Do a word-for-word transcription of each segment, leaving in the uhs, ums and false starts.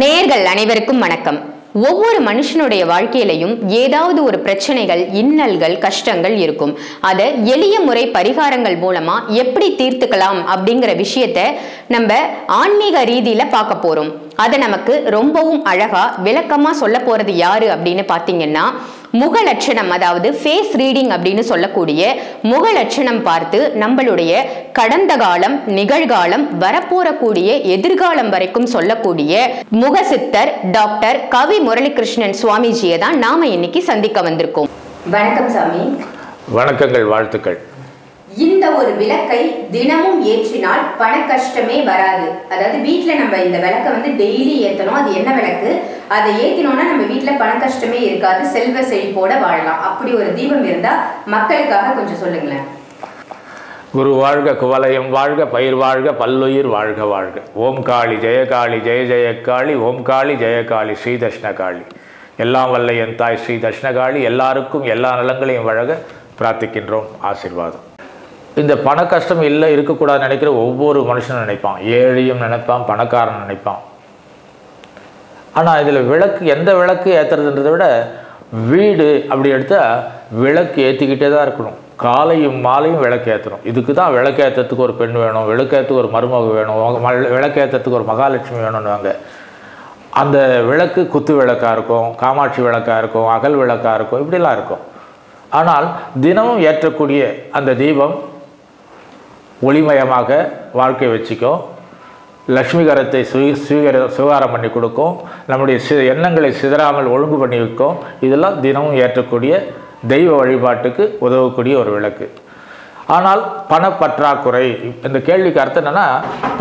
நேயர்கள் அனைவருக்கும் வணக்கம். ஒவ்வொரு மனுஷனுடைய வாழ்க்கையிலும் ஏதாவது ஒரு பிரச்சனைகள், இன்னல்கள், கஷ்டங்கள் இருக்கும். அதை எளிய முறை பரிகாரங்கள் மூலமா எப்படி தீர்த்துக்கலாம் அப்படிங்கற விஷயத்தை நம்ம ஆன்மீக ரீதியில பார்க்க போறோம். அதை நமக்கு ரொம்பவும் அழகா விளக்கமா சொல்ல போறது யாரு அப்படின்னு பாத்தீங்கன்னா, முக லட்சணம், அதாவது ஃபேஸ் ரீடிங் அப்படின்னு சொல்லக்கூடிய முக லட்சணம் பார்த்து நம்மளுடைய கடந்த காலம், நிகழ்காலம், வரப்போறக்கூடிய எதிர்காலம் வரைக்கும் சொல்லக்கூடிய முக சித்தர் டாக்டர் கவி முரளிகிருஷ்ணன் சுவாமிஜியை தான் நாம இன்னைக்கு சந்திக்க வந்திருக்கோம். வணக்கம் சாமி. வணக்கங்கள், வாழ்த்துக்கள். இந்த ஒரு விளக்கை தினமும் ஏற்றினால் பண கஷ்டமே வராது. அதாவது வீட்டுல நம்ம இந்த விளக்கை வந்து டெய்லி ஏத்தணும். அது என்ன விளக்கு? அதை ஏத்தினோம்னா நம்ம வீட்டுல பண கஷ்டமே இருக்காது, செல்வ செழிப்போட வாழலாம். அப்படி ஒரு தீபம் இருந்தா மக்களுக்காக கொஞ்சம் சொல்லுங்களேன். குரு வாழ்க, குவலயம் வாழ்க, பயிர் வாழ்க, பல்லுயிர் வாழ்க வாழ்க. ஓம் காளி ஜெயகாளி ஜெய ஜெயகாளி, ஓம் காளி ஜெயகாளி ஸ்ரீ தட்சிணகாளி. எல்லாம் வல்ல என் தாய் ஸ்ரீ தட்சிணகாளி எல்லாருக்கும் எல்லா நலங்களையும் வழங்க பிரார்த்திக்கின்றோம். ஆசீர்வாதம். இந்த பண கஷ்டம் இல்லை இருக்கக்கூடாதுன்னு நினைக்கிற ஒவ்வொரு மனுஷனும் நினைப்பான். ஏழையும் நினைப்பான், பணக்காரன் நினைப்பான். ஆனால் இதில் விளக்கு, எந்த விளக்கு ஏற்றுறதுன்றதை விட வீடு அப்படி எடுத்தால் விளக்கு ஏற்றிக்கிட்டே தான் இருக்கணும். காலையும் மாலையும் விளக்கு ஏற்றணும். இதுக்கு தான் விளக்கேற்றத்துக்கு ஒரு பெண் வேணும், விளக்கேற்றுக்கு ஒரு மருமக வேணும், விளக்கேற்றத்துக்கு ஒரு மகாலட்சுமி வேணும்னுவாங்க. அந்த விளக்கு குத்து விளக்காக இருக்கும், காமாட்சி விளக்காக இருக்கும், அகல் விளக்காக இருக்கும், இப்படிலாம் இருக்கும். ஆனால் தினமும் ஏற்றக்கூடிய அந்த தீபம் ஒளிமயமாக வாழ்க்கை வச்சுக்கும், லக்ஷ்மிகரத்தை சுய சுயகர சுகாரம் பண்ணி கொடுக்கும், நம்முடைய சி எண்ணங்களை சிதறாமல் ஒழுங்கு பண்ணி வைக்கும். இதெல்லாம் தினமும் ஏற்றக்கூடிய தெய்வ வழிபாட்டுக்கு உதவக்கூடிய ஒரு விளக்கு. ஆனால் பணப்பற்றாக்குறை, இந்த கேள்விக்கு அர்த்தம் என்னென்னா,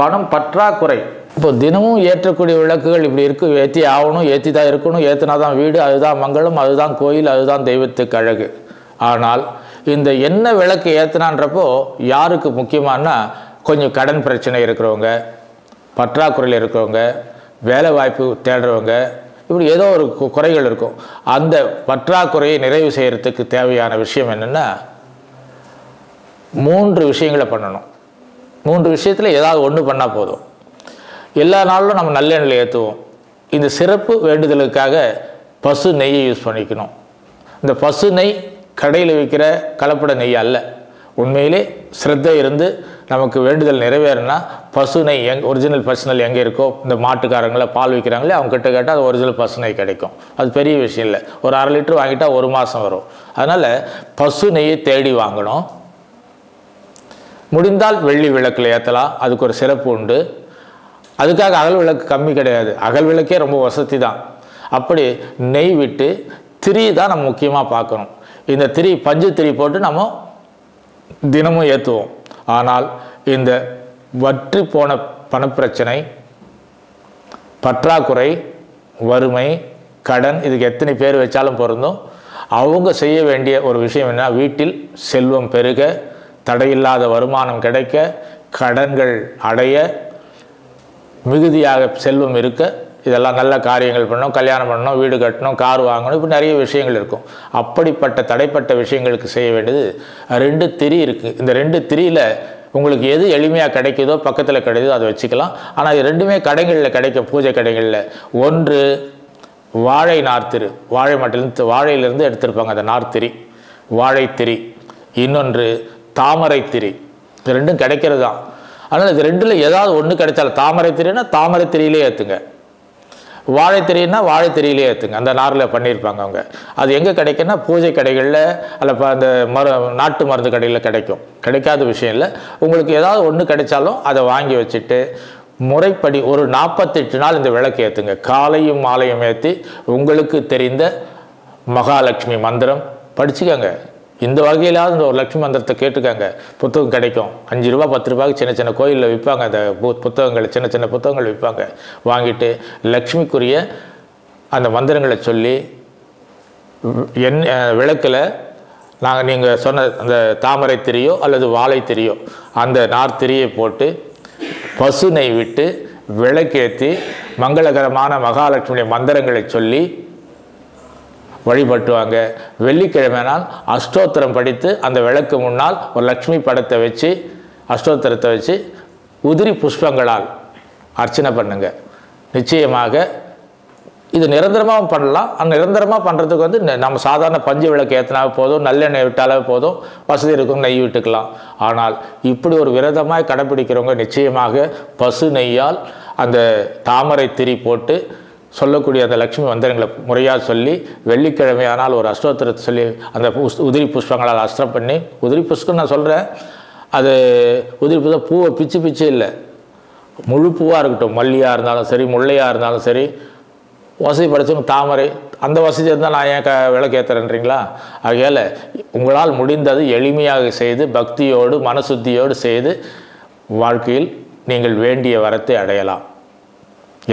பணம் பற்றாக்குறை. இப்போ தினமும் ஏற்றக்கூடிய விளக்குகள் இப்படி இருக்குது, ஏற்றி ஆகணும், ஏற்றி தான் இருக்கணும், ஏற்றினா தான் வீடு, அதுதான் மங்களம், அதுதான் கோயில், அதுதான் தெய்வத்துக்கு அழகு. ஆனால் இந்த என்ன விளக்கு ஏற்றினான்றப்போ யாருக்கு முக்கியமானா, கொஞ்சம் கடன் பிரச்சனை இருக்கிறவங்க, பற்றாக்குறையில் இருக்கிறவங்க, வேலை வாய்ப்பு தேடுறவங்க, இப்படி ஏதோ ஒரு குறைகள் இருக்கும். அந்த பற்றாக்குறையை நிறைவு செய்கிறதுக்கு தேவையான விஷயம் என்னென்னா, மூன்று விஷயங்களை பண்ணணும். மூன்று விஷயத்தில் ஏதாவது ஒன்று பண்ணால் போதும். எல்லா நாளும் நம்ம நல்லெண்ணெயில் ஏற்றுவோம். இந்த சிறப்பு வேண்டுதலுக்காக பசு நெய்யை யூஸ் பண்ணிக்கணும். இந்த பசு நெய் கடையில் விற்கிற கலப்பட நெய் அல்ல. உண்மையிலே ஸ்ரத்தை இருந்து நமக்கு வேண்டுதல் நிறைவேறினா பசு நெய் எங் ஒரிஜினல் பசுநெல் எங்கே இருக்கோ, இந்த மாட்டுக்காரங்கள பால் விற்கிறாங்களே அவங்ககிட்ட கேட்டால் அது ஒரிஜினல் பசு நெய் கிடைக்கும். அது பெரிய விஷயம் இல்லை. ஒரு அரை லிட்டர் வாங்கிட்டால் ஒரு மாதம் வரும். அதனால் பசு நெய்யை தேடி வாங்கணும். முடிந்தால் வெள்ளி விளக்கில் ஏற்றலாம், அதுக்கு ஒரு சிறப்பு உண்டு. அதுக்காக அகல் விளக்கு கம்மி கிடையாது, அகல் விளக்கே ரொம்ப வசதி தான். அப்படி நெய் விட்டு திரி தான் நம்ம முக்கியமாக பார்க்கணும். இந்த திரி, பஞ்சு திரி போட்டு நம்ம தினமும் ஏற்றுவோம். ஆனால் இந்த வற்றி போன பணப்பிரச்சனை, பற்றாக்குறை, வறுமை, கடன், இதுக்கு எத்தனை பேர் வச்சாலும் பொருந்தும். அவங்க செய்ய வேண்டிய ஒரு விஷயம் என்ன, வீட்டில் செல்வம் பெருக, தடையில்லாத வருமானம் கிடைக்க, கடன்கள் அடைய, மிகுதியாக செல்வம் இருக்க, இதெல்லாம் நல்ல காரியங்கள் பண்ணணும், கல்யாணம் பண்ணணும், வீடு கட்டணும், கார் வாங்கணும், இப்படி நிறைய விஷயங்கள் இருக்கும். அப்படிப்பட்ட தடைப்பட்ட விஷயங்களுக்கு செய்ய வேண்டியது ரெண்டு திரி இருக்குது. இந்த ரெண்டு திரியில் உங்களுக்கு எது எளிமையாக கிடைக்குதோ, பக்கத்தில் கிடைக்குதோ அதை வச்சுக்கலாம். ஆனால் இது ரெண்டுமே கடைகளில் கிடைக்கும், பூஜை கடைகளில். ஒன்று வாழை நார்த்திரு, வாழை மட்டிலிருந்து வாழையிலிருந்து எடுத்திருப்பாங்க அந்த நார்த்திரி, வாழைத்திரி. இன்னொன்று தாமரை திரி. இது ரெண்டும் கிடைக்கிறது தான். ஆனால் இது ரெண்டில் ஏதாவது ஒன்று கிடைச்சாலும், தாமரை திரின்னா தாமரை திரியிலே ஏற்றுங்க, வாழைத்திரின்னா வாழைத்திரியிலே ஏற்றுங்க. அந்த நாரில் பண்ணியிருப்பாங்க அவங்க. அது எங்கே கிடைக்குன்னா பூஜை கடைகளில் அல்ல அந்த மரு நாட்டு மருந்து கடையில் கிடைக்கும். கிடைக்காத விஷயம் இல்லை. உங்களுக்கு ஏதாவது ஒன்று கிடைச்சாலும் அதை வாங்கி வச்சுட்டு முறைப்படி ஒரு நாற்பத்தெட்டு நாள் இந்த விளக்கு ஏற்றுங்க. காலையும் மாலையும் ஏற்றி உங்களுக்கு தெரிந்த மகாலட்சுமி மந்திரம் படிச்சுக்கோங்க. இந்த வகையிலாவது இந்த ஒரு லட்சுமி மந்திரத்தை கேட்டுக்காங்க. புத்தகம் கிடைக்கும், அஞ்சு ரூபா பத்து ரூபாய்க்கு சின்ன சின்ன கோயிலில் விற்பாங்க அந்த புத்தகங்களை, சின்ன சின்ன புத்தகங்கள் விற்பாங்க. வாங்கிட்டு லக்ஷ்மிக்குரிய அந்த மந்திரங்களை சொல்லி என் விளக்கில் நாங்கள் நீங்கள் சொன்ன அந்த தாமரை திரியோ அல்லது வாழை திரியோ அந்த நார்த்திரியை போட்டு பசு நெய் விட்டு விளக்கேற்றி மங்களகரமான மகாலட்சுமியுடைய மந்திரங்களை சொல்லி வழிபட்டுவாங்க. வெள்ளிக்கிழமைனால் அஷ்டோத்திரம் படித்து அந்த விளக்கு முன்னால் ஒரு லக்ஷ்மி படத்தை வச்சு, அஷ்டோத்திரத்தை வச்சு உதிரி புஷ்பங்களால் அர்ச்சனை பண்ணுங்கள். நிச்சயமாக இது நிரந்தரமாக பண்ணலாம். அந்த நிரந்தரமாக பண்ணுறதுக்கு வந்து நம்ம சாதாரண பஞ்சு விளக்கு ஏற்றினாவே போதும், நல்லெண்ணெய் விட்டாலே போதும், வசதி இருக்கும் நெய் விட்டுக்கலாம். ஆனால் இப்படி ஒரு விரதமாக கடைப்பிடிக்கிறவங்க நிச்சயமாக பசு நெய்யால் அந்த தாமரை திரி போட்டு சொல்லக்கூடிய அந்த லட்சுமி மந்திரங்களை முறையாக சொல்லி, வெள்ளிக்கிழமை ஆனால் ஒரு அஷ்டோத்திரத்தை சொல்லி அந்த உதிரி புஷ்பங்களால் அஷ்டம் பண்ணி, உதிரி புஷ்பம் நான் சொல்கிறேன் அது உதிரி புஷ்பம் பூவை பிச்சு பிச்சு இல்லை, முழு பூவாக இருக்கட்டும், மல்லியாக இருந்தாலும் சரி முல்லையாக இருந்தாலும் சரி, வசதி படைச்சவங்க தாமரை அந்த வசதி இருந்தால் நான் ஏன் க விளக்கு ஏற்றுறேன்றீங்களா? ஆகையால் உங்களால் முடிந்தது எளிமையாக செய்து பக்தியோடு மனசுத்தியோடு செய்து வாழ்க்கையில் நீங்கள் வேண்டிய வரத்தை அடையலாம்.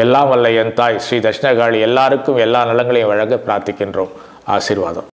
எல்லாம் வல்ல என் தாய் ஸ்ரீ தட்சிணகாளி எல்லாருக்கும் எல்லா நலங்களையும் வழங்க பிரார்த்திக்கின்றோம். ஆசீர்வாதம்.